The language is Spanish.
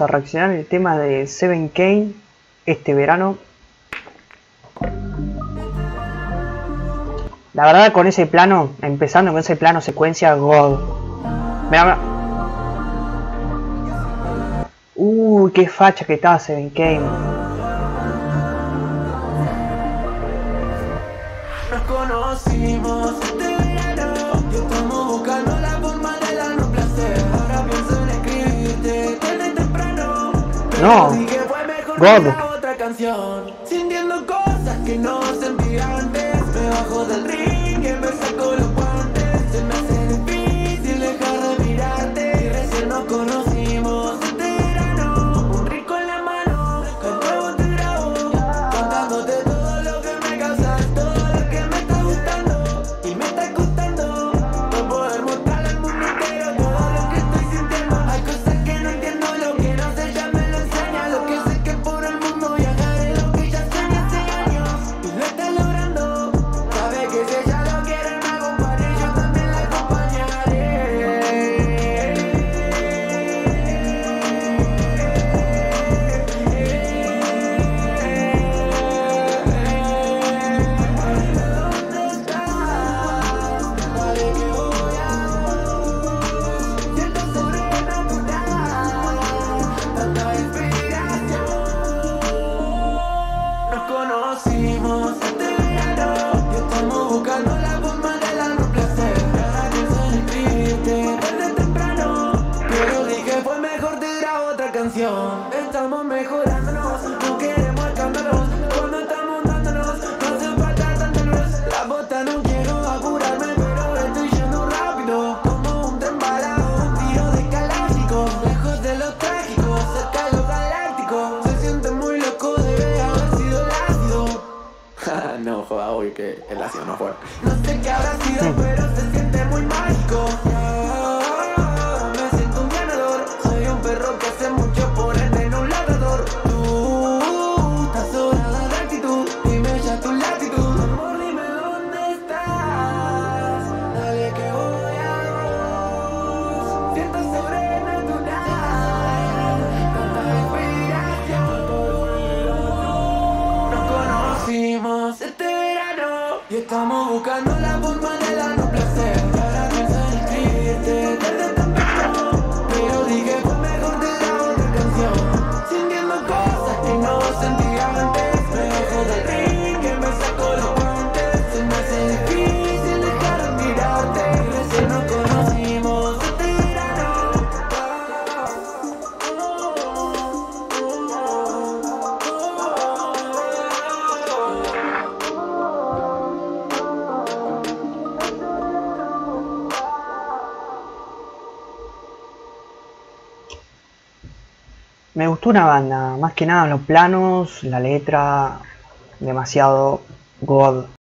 A reaccionar el tema de Seven Kayne este verano. La verdad, con ese plano, empezando con ese plano secuencia, God. Mirá. Uy, qué facha que está Seven Kayne. Nos conocimos este verano. Yo estamos buscando la forma de darnos placer. Ahora pienso en escribirte. No, God. Sintiendo cosas que no sentí antes. Me bajo del ring y me saco los guantes. Se me hace difícil dejar de mirarte. Y recién nos conocimos este verano. Un rico en la mano, con nuevo te grabo, contándote todo lo que me causas, todo lo que me está gustando y me está gustando. No poder mostrarle al mundo entero todo lo que estoy sintiendo. Hay cosas que no entiendo, lo que no sé ya me lo enseña. Lo que sé que por el mundo viajaré, lo que ya soñé hace años y lo está logrando. Sabe que si ella lo quiere me acompañe, yo también la acompañaré. ¿Dónde estás? Sabe que voy a... Siento sobrenatural, tanta inspiración. Nos conocimos este verano. Y estamos buscando la forma de darnos placer. Ahora pienso en escribirte tarde o temprano. Pero dije fue mejor tirar otra canción. Estamos mejorándonos, no queremos escándalos. Cuando estamos dándonos, no hace falta tanta luz. La bota no quiero apurarme, pero estoy yendo rápido. Como un tren parado, un tiro de calábrico. Lejos de los trágicos, cerca de los galácticos. Se siente muy loco, debe haber sido el ácido. No, joda, hoy que el ácido no fue. No sé qué habrá sido, pero se siente muy mágico. Me siento un ganador. Soy un perro que hace mucho por él en un labrador. Tú estás sobrada de actitud. Dime ya tu latitud. Amor, dime dónde estás. Dale que voy a... Siento sobrenatural, tanta inspiración. Nos conocimos este verano. Y estamos buscando la forma de darnos placer. Ahora pienso en escribirte tarde o temprano. Pero dije fue mejor tirar otra canción. Sintiendo cosas que no sentía antes. Me bajo del ring y me saco los guantes. Se me hace difícil dejar de mirarte. Recién nos conocimos este verano. Me gustó una banda, más que nada los planos, la letra, demasiado God.